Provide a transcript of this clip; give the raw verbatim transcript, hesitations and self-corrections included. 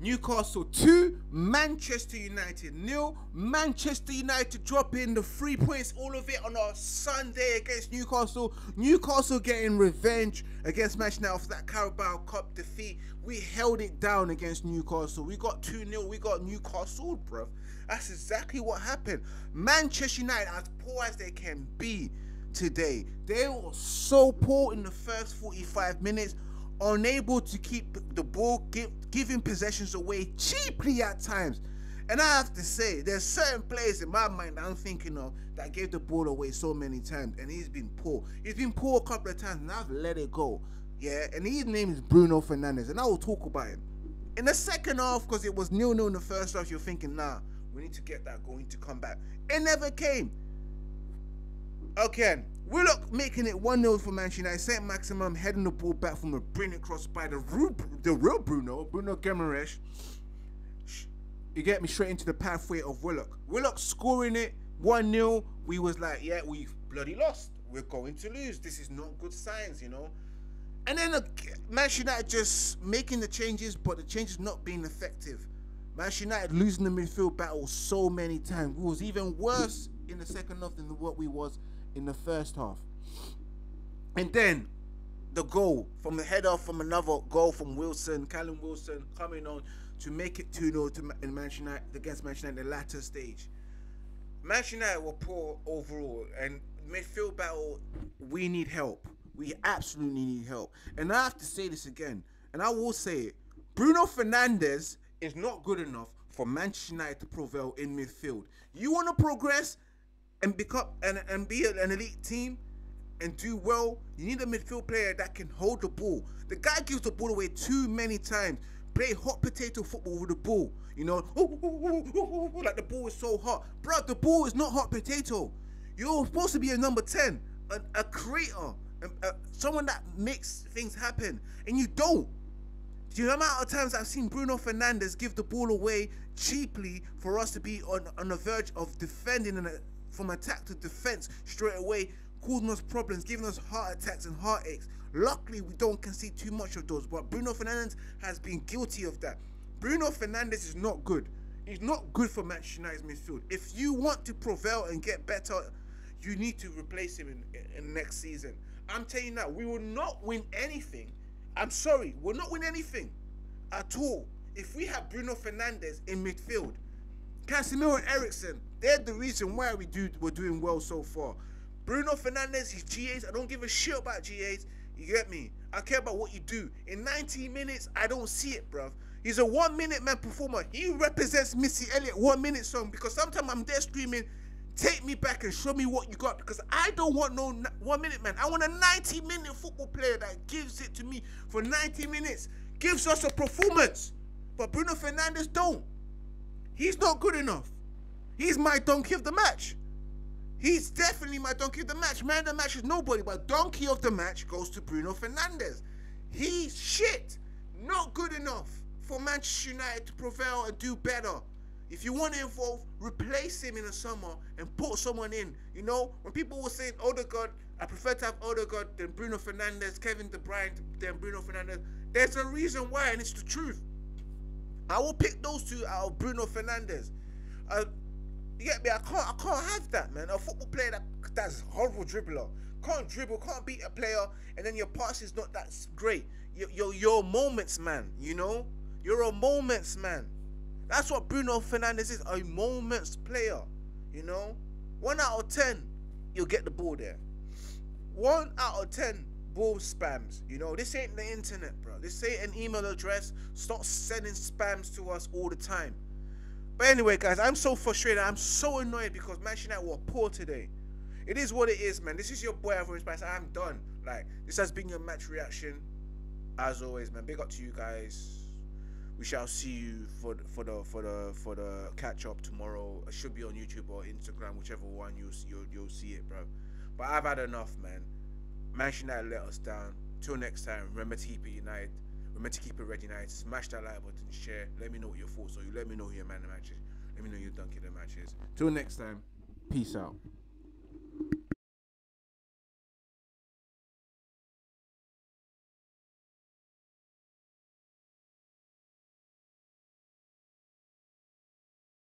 Newcastle two, Manchester United nil. Manchester United drop in the three points, all of it on a Sunday against Newcastle. Newcastle getting revenge against Manchester United for that Carabao Cup defeat. We held it down against Newcastle. We got two nil. We got Newcastle, bruv. That's exactly what happened. Manchester United, as poor as they can be today, they were so poor in the first forty-five minutes. Unable to keep the ball, give, giving possessions away cheaply at times. And I have to say, there's certain players in my mind that I'm thinking of that gave the ball away so many times, and he's been poor. He's been poor a couple of times, and I've let it go. Yeah, and his name is Bruno Fernandes, and I will talk about him. In the second half, because it was nil nil in the first half, you're thinking, nah, we need to get that going to come back. It never came. Again, Willock making it one nil for Manchester United. Saint Maximum heading the ball back from a brilliant cross by the real, the real Bruno, Bruno Guimarães. You get me, straight into the pathway of Willock. Willock scoring it one nil. We was like, yeah, we've bloody lost. We're going to lose. This is not good signs, you know. And then uh, Manchester United just making the changes, but the changes not being effective. Manchester United losing the midfield battle so many times. It was even worse in the second half than what we was in the first half. And then the goal from the header from another goal from Wilson, Callum Wilson, coming on to make it two nil to in Manchester United, against Manchester United in the latter stage. Manchester United were poor overall, and midfield battle, we need help. We absolutely need help. And I have to say this again, and I will say it, Bruno Fernandes is not good enough for Manchester United to prevail in midfield. You want to progress and become and, and be an elite team and do well, you need a midfield player that can hold the ball. The guy gives the ball away too many times. Play hot potato football with the ball. You know, ooh, ooh, ooh, ooh, ooh, like the ball is so hot. Bro, the ball is not hot potato. You're supposed to be a number ten, a, a creator, a, a, someone that makes things happen, and you don't. Do you know the amount of times I've seen Bruno Fernandes give the ball away cheaply for us to be on, on the verge of defending and from attack to defence straight away, causing us problems, giving us heart attacks and heartaches. Luckily, we don't concede too much of those, but Bruno Fernandes has been guilty of that. Bruno Fernandes is not good. He's not good for Manchester United's midfield. If you want to prevail and get better, you need to replace him in, in next season. I'm telling you now, we will not win anything. I'm sorry, we'll not win anything at all if we have Bruno Fernandes in midfield. Casemiro and Ericsson, they're the reason why we do, we're doing well so far. Bruno Fernandes, his G As, I don't give a shit about G As. You get me? I care about what you do. In nineteen minutes, I don't see it, bruv. He's a one-minute man performer. He represents Missy Elliott one-minute song, because sometimes I'm there screaming, take me back and show me what you got, because I don't want no one-minute man. I want a ninety-minute football player that gives it to me for ninety minutes, gives us a performance. But Bruno Fernandes don't. He's not good enough. He's my donkey of the match. He's definitely my donkey of the match. Man of the match is nobody, but donkey of the match goes to Bruno Fernandes. He's shit. Not good enough for Manchester United to prevail and do better. If you want to involve, replace him in the summer and put someone in. You know, when people were saying Odegaard, I prefer to have Odegaard than Bruno Fernandes, Kevin De Bruyne than Bruno Fernandes. There's a reason why, and it's the truth. I will pick those two out of Bruno Fernandes. Uh, you get me? I can't, I can't have that, man. A football player that, that's a horrible dribbler. Can't dribble, can't beat a player, and then your pass is not that great. You're, you're, you're moments, man, you know? You're a moments, man. That's what Bruno Fernandes is, a moments player, you know? One out of ten, you'll get the ball there. One out of ten. Ball spams, you know. This ain't the internet, bro. This ain't an email address. Stop sending spams to us all the time. But anyway, guys, I'm so frustrated. I'm so annoyed because Manchester United were poor today. It is what it is, man. This is your boy Ivorian Spice. I'm done. Like, this has been your match reaction, as always, man. Big up to you guys. We shall see you for for the for the for the catch up tomorrow. It should be on YouTube or Instagram, whichever one you you'll, you'll see it, bro. But I've had enough, man. Manchester United let us down. Till next time, remember to keep it United. Remember to keep it Red United. Smash that like button, share. Let me know what your thoughts are. You let me know who your man of the match is. Let me know who your donkey of the match is. Till next time, peace out.